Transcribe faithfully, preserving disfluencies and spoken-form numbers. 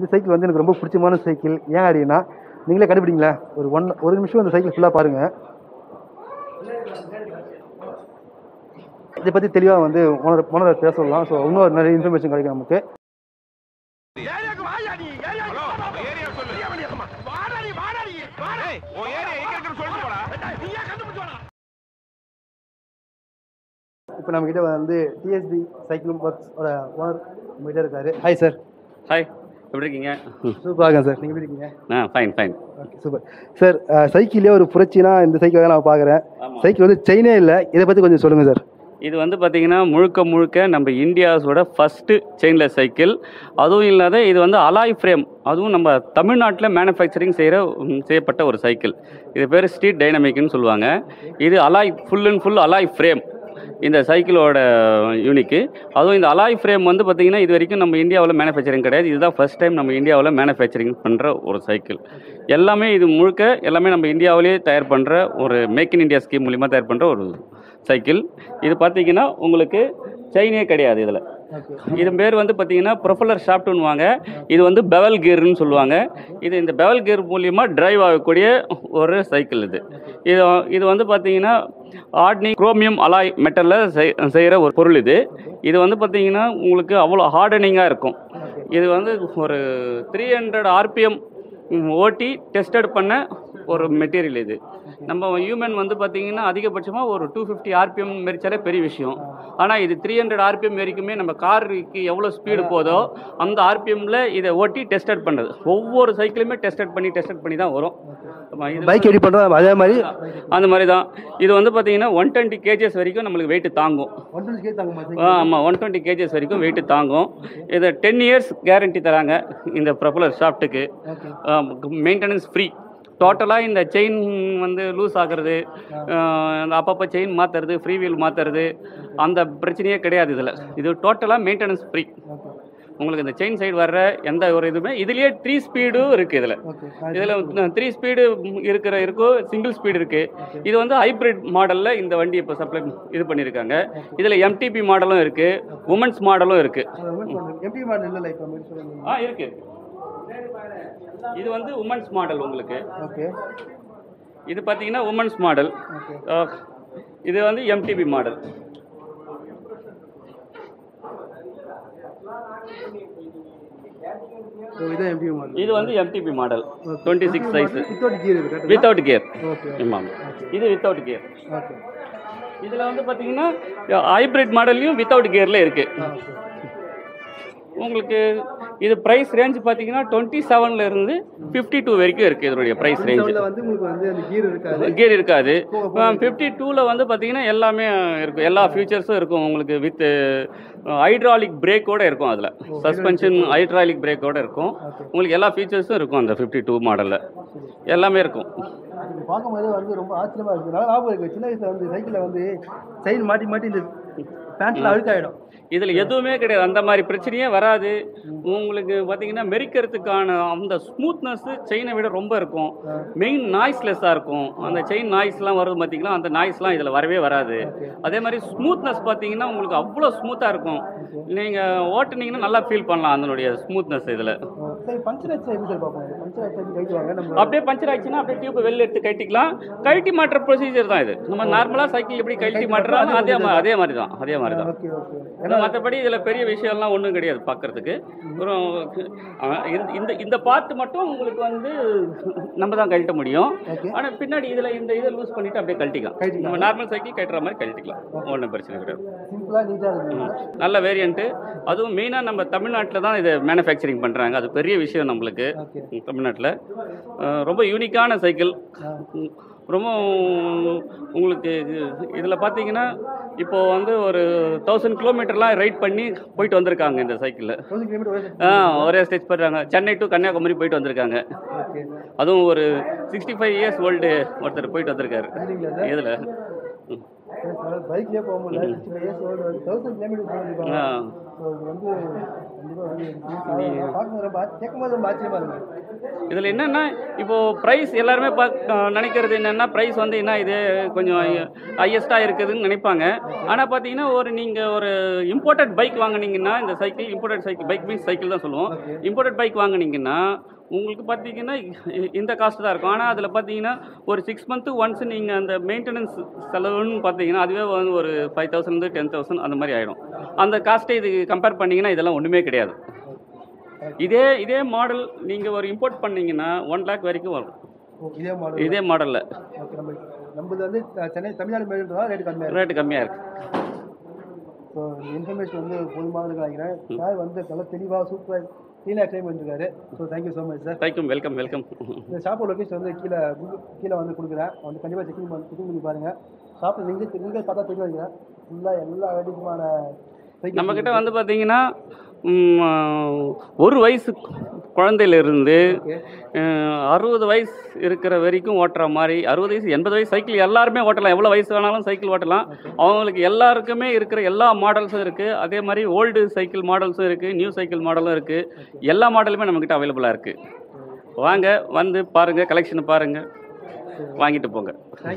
இந்த சைக்கிள் வந்து எனக்கு ரொம்ப பிடிச்சமான சைக்கிள். ஏன் அப்படின்னா நீங்களே கண்டுபிடிங்களேன். ஒரு ஒன் ஒரு நிமிஷம் இந்த சைக்கிள் ஃபுல்லாக பாருங்கள். இதை பற்றி தெளிவாக வந்து ஓனர் ஓனர் பேச சொல்லலாம். ஸோ இன்னும் நிறைய இன்ஃபர்மேஷன் கிடைக்கும் நமக்கு. இப்போ நம்மகிட்ட வந்து டிஎஸ்பி சைக்கிள் ஒர்க்ஸோட ஓனர் நம்மகிட்ட இருக்காரு. Hi sir. ஹாய், எப்படி இருக்கீங்க? சூப்பராக சார், நீங்கள் எப்படி இருக்கீங்க? ஆ fine fine, okay super sir. சைக்கிள்லேயே ஒரு புரட்சினா இந்த சைக்கிள் தான் நான் பார்க்குறேன். சைக்கிள் வந்து செயினே இல்லை, இதை பற்றி கொஞ்சம் சொல்லுங்கள் சார். இது வந்து பார்த்திங்கன்னா முழுக்க முழுக்க நம்ம இந்தியாஸோட ஃபஸ்ட்டு செயின்லெஸ் சைக்கிள். அதுவும் இல்லாத இது வந்து அலாய் ஃப்ரேம், அதுவும் நம்ம தமிழ்நாட்டில் மேனுஃபேக்சரிங் செய்கிற செய்யப்பட்ட ஒரு சைக்கிள். இது பேர் ஸ்ட்ரீட் டைனமிக்னு சொல்லுவாங்க. இது alloy full and full alloy frame இந்த சைக்கிளோட யூனிக்கு. அதுவும் இந்த அலாய் ஃப்ரேம் வந்து பார்த்திங்கன்னா இது வரைக்கும் நம்ம இந்தியாவில் மேனுஃபேக்சரிங் கிடையாது. இதுதான் ஃபஸ்ட் டைம் நம்ம இந்தியாவில் மேனுஃபேக்சரிங் பண்ணுற ஒரு சைக்கிள். எல்லாமே இது முழுக்க எல்லாமே நம்ம இந்தியாவிலே தயார் பண்ணுற ஒரு மேக் இன் இந்தியா ஸ்கீம் மூலிமா தயார் பண்ணுற ஒரு சைக்கிள். இது பார்த்திங்கன்னா உங்களுக்கு செயினே கிடையாது இதில். இது பேர் வந்து பார்த்திங்கன்னா ப்ரொஃபலர் ஷாஃப்ட்னு வாங்க. இது வந்து பெவல் கியர்னு சொல்லுவாங்க. இது இந்த பெவல் கியர் மூலிமா டிரைவ் ஆகக்கூடிய ஒரு சைக்கிள். இது இது இது வந்து பார்த்திங்கன்னா ஆர்ட்னி குரோமியம் அலாய் மெட்டலில் செய் செய்கிற ஒரு பொருள். இது இது வந்து பார்த்திங்கன்னா உங்களுக்கு அவ்வளோ ஹார்டனிங்காக இருக்கும். இது வந்து ஒரு த்ரீ ஹண்ட்ரட் ஆர்பிஎம் ஓட்டி டெஸ்டட் பண்ண ஒரு மெட்டீரியல். இது நம்ம ஹியூமன் வந்து பார்த்திங்கன்னா அதிகபட்சமாக ஒரு டூ ஃபிஃப்டி ஆர்பிஎம் மெரிச்சாலே பெரிய விஷயம். ஆனால் இது த்ரீ ஹண்ட்ரட் ஆர்பிஎம் வரைக்குமே நம்ம காருக்கு எவ்வளோ ஸ்பீடு போதோ அந்த ஆர்பிஎம்மில் இதை ஓட்டி டெஸ்டட் பண்ணுறது. ஒவ்வொரு சைக்கிளுமே டெஸ்டட் பண்ணி டெஸ்டட் பண்ணி தான் வரும். பைக் ரெடி பண்ணுறோம் அதே மாதிரி அந்த மாதிரி தான். இது வந்து பார்த்திங்கன்னா ஒன் டுவெண்ட்டி கேஜஸ் வரைக்கும் நம்மளுக்கு வெயிட்டு தாங்கும். ஆ ஆமாம், ஒன் டுவெண்ட்டி கேஜஸ் வரைக்கும் வெயிட்டு தாங்கும். இதை டென் இயர்ஸ் கேரண்டி தராங்க இந்த ப்ரொபலர் ஷாஃப்ட்டுக்கு. மெயின்டெனன்ஸ் ஃப்ரீ டோட்டலாக. இந்த செயின் வந்து லூஸ் ஆகிறது, அப்பப்போ செயின் மாற்றுறது, ஃப்ரீ வீல் மாற்றுறது அந்த பிரச்சனையே கிடையாது இதில். இது டோட்டலாக மெயின்டெனன்ஸ் ஃப்ரீ. உங்களுக்கு இந்த செயின் சைடு வர்ற எந்த ஒரு இதுவுமே இதுலேயே த்ரீ ஸ்பீடும் இருக்குது. இதில் இதில் த்ரீ ஸ்பீடு இருக்கிற இருக்கும், சிங்கிள் ஸ்பீடு இருக்குது. இது வந்து ஹைப்ரிட் மாடலில் இந்த வண்டி இப்போ சப்ளை இது பண்ணியிருக்காங்க. இதில் எம்டிபி மாடலும் இருக்குது, உமன்ஸ் மாடலும் இருக்குது. ஆ இருக்குது. இது வந்து உமன்ஸ் மாடல் உங்களுக்கு. ஓகே, இது பார்த்தீங்கன்னா உமன்ஸ் மாடல். இது வந்து எம்டிபி மாடல். இது வந்து MTB model twenty six size without gear. இது வித்தவுட் கியர். இதில் வந்து பார்த்தீங்கன்னா ஹைப்ரிட் மாடல்லையும் வித்தவுட் கியரில் இருக்குது உங்களுக்கு. இது ப்ரைஸ் ரேஞ்ச் பார்த்தீங்கன்னா டுவெண்ட்டி செவன்ல இருந்து ஃபிஃப்டி டூ வரைக்கும் இருக்குது. இதனுடைய ப்ரைஸ் ரேஞ்ச் கீர் இருக்காது. ஃபிஃப்டி டூவில் வந்து பார்த்தீங்கன்னா எல்லாமே இருக்கும், எல்லா ஃபியூச்சர்ஸும் இருக்கும் உங்களுக்கு. வித் ஹைட்ராலிக் பிரேக்கோடு இருக்கும். அதில் சஸ்பென்ஷன் ஹைட்ராலிக் பிரேக்கோடு இருக்கும் உங்களுக்கு. எல்லா ஃபியூச்சர்ஸும் இருக்கும் அந்த ஃபிஃப்டி டூ மாடலில் எல்லாமே இருக்கும். பார்க்கும்போது வந்து ரொம்ப ஆச்சரியமாக இருக்குது. சின்ன வயசில் வந்து சைக்கிளில் வந்து செயின் மாட்டி மாட்டி இந்த பேண்ட்டில் அழுக்காயிடும். இதில் எதுவுமே கிடையாது, அந்த மாதிரி பிரச்சனையே வராது உங்களுக்கு. பார்த்தீங்கன்னா மெரிக்கிறதுக்கான அந்த ஸ்மூத்னஸ்ஸு செயினை விட ரொம்ப இருக்கும். மெயின் நாய்ஸ்லெஸ்ஸாக இருக்கும். அந்த செயின் நாய்ஸ்லாம் வருது பார்த்திங்கன்னா, அந்த நாய்ஸ்லாம் இதில் வரவே வராது. அதே மாதிரி ஸ்மூத்னஸ் பார்த்திங்கன்னா உங்களுக்கு அவ்வளோ ஸ்மூத்தாக இருக்கும். நீங்கள் ஓட்டுனீங்கன்னா நல்லா ஃபீல் பண்ணலாம் அதனுடைய ஸ்மூத்னஸ். இதில் அப்படியே பஞ்சர் ஆயிடுச்சுன்னா அப்படியே டியூப் வெளில எடுத்து கட்டிக்கலாம். கழட்டி மாட்டுற ப்ரொசீஜர் தான் இது. நம்ம நார்மலாக சைக்கிள் எப்படி கழட்டி மாட்டுறாலும் அதே மாதிரி அதே மாதிரி தான் அதே மாதிரி தான் ஏன்னா மற்றபடி இதில் பெரிய விஷயம்லாம் ஒன்றும் கிடையாது பார்க்குறதுக்கு. அப்புறம் இந்த இந்த பார்ட்டு மட்டும் உங்களுக்கு வந்து நம்ம தான் கழட்ட முடியும். ஆனால் பின்னாடி இதில் இந்த இதை லூஸ் பண்ணிவிட்டு அப்படியே கழட்டிக்கலாம். நம்ம நார்மல் சைக்கிள் கட்டுற மாதிரி கழட்டிக்கலாம், ஒன்றும் பிரச்சனை கிடையாது. நல்ல வேரியண்ட்டு. அதுவும் மெயினாக நம்ம தமிழ்நாட்டில் தான் இதை மேனுஃபேக்சரிங் பண்ணுறாங்க. அது பெரிய விஷயம் நம்மளுக்கு தமிழ்நாட்டில். ரொம்ப யூனிக்கான சைக்கிள். ரொம்ப உங்களுக்கு இதில் பார்த்தீங்கன்னா இப்போது வந்து ஒரு தௌசண்ட் கிலோமீட்டர்லாம் ரைட் பண்ணி போயிட்டு வந்திருக்காங்க இந்த சைக்கிளில். ஆ ஒரே ஸ்டேஜ் போயிடுறாங்க. சென்னை டு கன்னியாகுமரி போயிட்டு வந்திருக்காங்க. அதுவும் ஒரு சிக்ஸ்டி ஃபைவ் இயர்ஸ் ஓல்டு ஒருத்தர் போயிட்டு வந்திருக்காரு இதில். இதில் என்னென்னா இப்போது ப்ரைஸ் எல்லாருமே பாக் நினைக்கிறது என்னென்னா ப்ரைஸ் வந்து என்ன இது கொஞ்சம் ஹையஸ்ட்டாக இருக்குதுன்னு நினைப்பாங்க. ஆனால் பார்த்தீங்கன்னா ஒரு நீங்கள் ஒரு இம்போர்ட்டட் பைக் வாங்கினீங்கன்னா இந்த cycle imported cycle bike means cycle தான் சொல்லுவோம். இம்போர்ட்டட் பைக் வாங்கினீங்கன்னா உங்களுக்கு பார்த்தீங்கன்னா இந்த காஸ்ட்டு தான் இருக்கும். ஆனால் அதில் பார்த்தீங்கன்னா ஒரு சிக்ஸ் மந்த்து ஒன்ஸ் நீங்கள் அந்த மெயின்டெனன்ஸ் செலவுன்னு பார்த்தீங்கன்னா அதுவே வந்து ஒரு ஃபைவ் தௌசண்ட்லேருந்து டென் தௌசண்ட் அந்த மாதிரி ஆகிடும். அந்த காஸ்ட்டை இது கம்பேர் பண்ணிங்கன்னா இதெல்லாம் ஒன்றுமே கிடையாது. இதே இதே மாடல் நீங்கள் ஒரு இம்போர்ட் பண்ணிங்கன்னா ஒன் லேக் வரைக்கும் வரும். இதே மாடல் இதே மாடலில் நம்மளுக்கு வந்து சென்னை தமிழ்நாடு ரேட்டு கம்மியாக ரேட்டு கம்மியாக இருக்குது. ஸோ இன்ஃபர்மேஷன் வந்து போதுமாக இருக்கிறாங்க சார். வந்து நல்லா தெளிவாக சூப்பராக கீழே எக்ஸ்பிளைன் பண்ணிருக்காரு. So thank you so much sir. Thank you. Welcome welcome. இந்த ஷாப்போட லொக்கேஷன் வந்து கீழே கீழே வந்து கொடுக்குறேன். வந்து கண்டிப்பாக செக்கிங் பண்ணி செக்கிங் பண்ணி பாருங்கள். ஷாப்பில் நீங்கள் நீங்கள் பார்த்தா தெரிய வைக்கிறேன் ஃபுல்லாக எல்லா அடிக்குமான நம்மக்கிட்ட வந்து பார்த்தீங்கன்னா ஒரு வயசு குழந்தையிலிருந்து அறுபது வயசு இருக்கிற வரைக்கும் ஓட்டுற மாதிரி அறுபது வயசு எண்பது வயசு சைக்கிள் எல்லாருமே ஓட்டலாம். எவ்வளோ வயசு வேணாலும் சைக்கிள் ஓட்டலாம். அவங்களுக்கு எல்லாருக்குமே இருக்கிற எல்லா மாடல்ஸும் இருக்குது. அதே மாதிரி ஓல்டு சைக்கிள் மாடல்ஸும் இருக்குது, நியூ சைக்கிள் மாடலும் இருக்குது. எல்லா மாடலுமே நம்மக்கிட்ட அவைலபிளாக இருக்குது. வாங்க வந்து பாருங்கள், கலெக்ஷனை பாருங்கள், வாங்கிட்டு போங்க.